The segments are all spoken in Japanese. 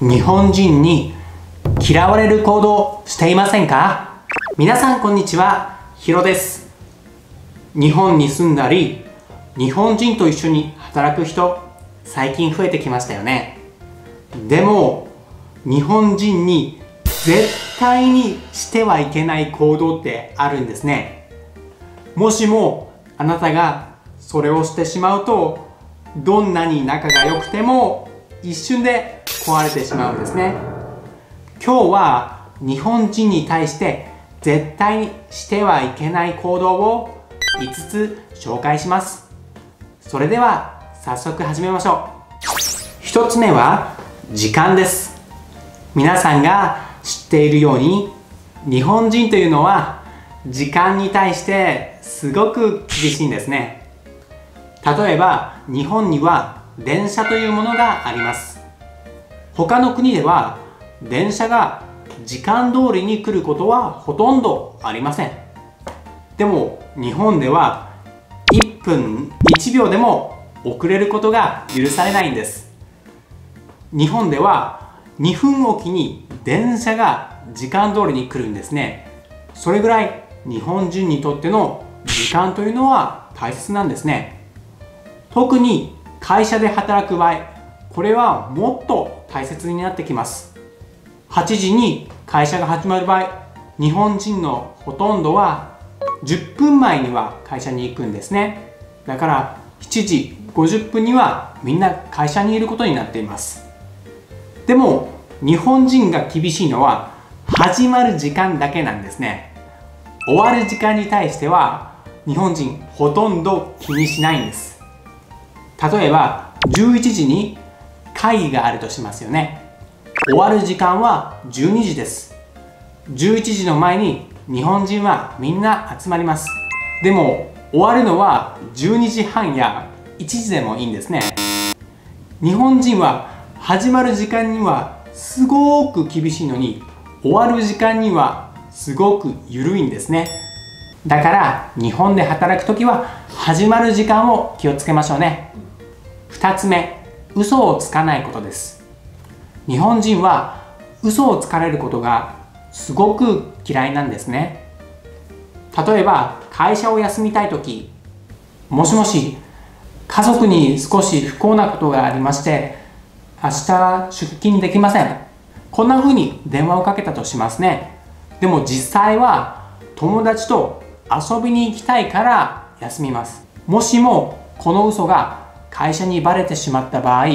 日本人に嫌われる行動していませんか？皆さんこんにちは、ヒロです。日本に住んだり日本人と一緒に働く人、最近増えてきましたよね。でも日本人に絶対にしてはいけない行動ってあるんですね。もしもあなたがそれをしてしまうと、どんなに仲が良くても一瞬で壊れてしまうんですね。今日は日本人に対して絶対にしてはいけない行動を5つ紹介します。それでは早速始めましょう。1つ目は時間です。皆さんが知っているように、日本人というのは時間に対してすごく厳しいんですね。例えば日本には電車というものがあります。他の国では電車が時間通りに来ることはほとんどありません。でも日本では1分1秒でも遅れることが許されないんです。日本では2分おきに電車が時間通りに来るんですね。それぐらい日本人にとっての時間というのは大切なんですね。特に会社で働く場合、これはもっと大切になってきます。8時に会社が始まる場合、日本人のほとんどは10分前には会社に行くんですね。だから7時50分にはみんな会社にいることになっています。でも日本人が厳しいのは始まる時間だけなんですね。終わる時間に対しては日本人ほとんど気にしないんです。例えば11時に会議があるとしますよね。終わる時間は12時です。11時の前に日本人はみんな集まります。でも終わるのは12時半や1時でもいいんですね。日本人は始まる時間にはすごく厳しいのに、終わる時間にはすごく緩いんですね。だから日本で働く時は始まる時間を気をつけましょうね。2つ目、嘘をつかないことです。日本人は嘘をつかれることがすごく嫌いなんですね。例えば会社を休みたい時、もしもし家族に少し不幸なことがありまして、明日出勤できません、こんな風に電話をかけたとしますね。でも実際は友達と遊びに行きたいから休みます。もしもこの嘘が会社にバレてしまった場合、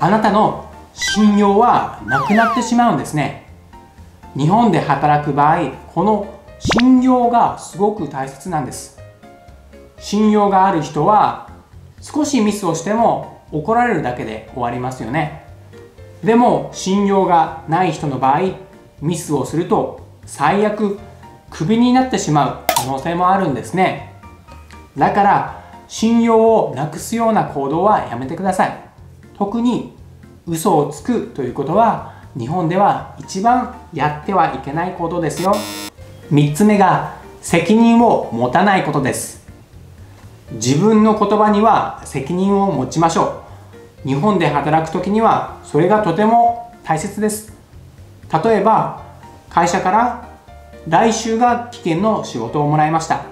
あなたの信用はなくなってしまうんですね。日本で働く場合、この信用がすごく大切なんです。信用がある人は少しミスをしても怒られるだけで終わりますよね。でも信用がない人の場合、ミスをすると最悪クビになってしまう可能性もあるんですね。だから信用をなくすような行動はやめてください。特に嘘をつくということは日本では一番やってはいけない行動ですよ。3つ目が責任を持たないことです。自分の言葉には責任を持ちましょう。日本で働く時にはそれがとても大切です。例えば会社から来週が期限の仕事をもらいました。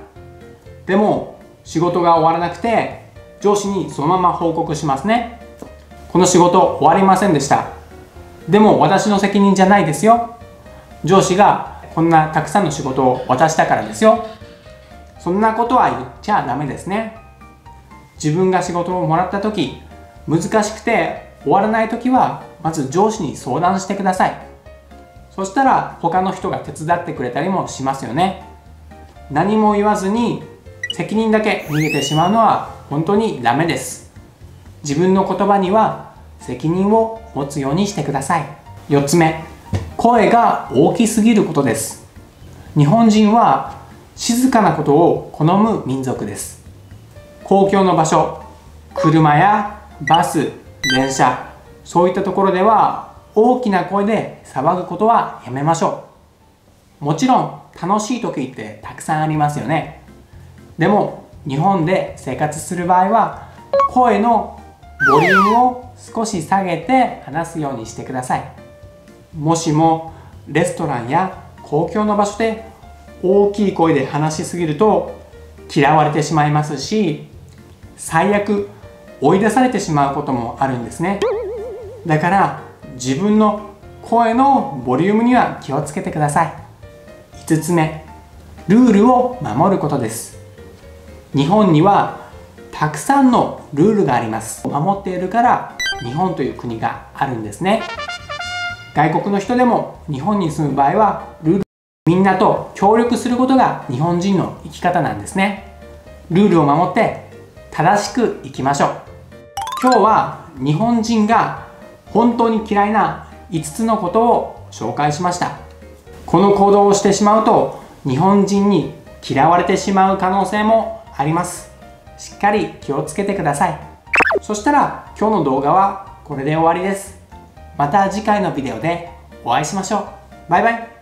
でも仕事が終わらなくて、上司にそのまま報告しますね。この仕事終わりませんでした。でも私の責任じゃないですよ。上司がこんなたくさんの仕事を渡したからですよ。そんなことは言っちゃダメですね。自分が仕事をもらった時、難しくて終わらない時はまず上司に相談してください。そしたら他の人が手伝ってくれたりもしますよね。何も言わずに責任だけ逃げてしまうのは本当にダメです。自分の言葉には責任を持つようにしてください。4つ目、声が大きすぎることです。日本人は静かなことを好む民族です。公共の場所、車やバス、電車、そういったところでは大きな声で騒ぐことはやめましょう。もちろん楽しい時ってたくさんありますよね。でも日本で生活する場合は声の母音を少し下げて話すようにしてください。もしもレストランや公共の場所で大きい声で話しすぎると嫌われてしまいますし、最悪追い出されてしまうこともあるんですね。だから自分の声のボリュームには気をつけてください。5つ目、ルールを守ることです。日本にはたくさんのルールがあります。守っているから日本という国があるんですね。外国の人でも日本に住む場合はルール、みんなと協力することが日本人の生き方なんですね。ルールを守って正しく生きましょう。今日は日本人が本当に嫌いな5つのことを紹介しました。この行動をしてしまうと日本人に嫌われてしまう可能性もあります。しっかり気をつけてください。そしたら今日の動画はこれで終わりです。また次回のビデオでお会いしましょう。バイバイ。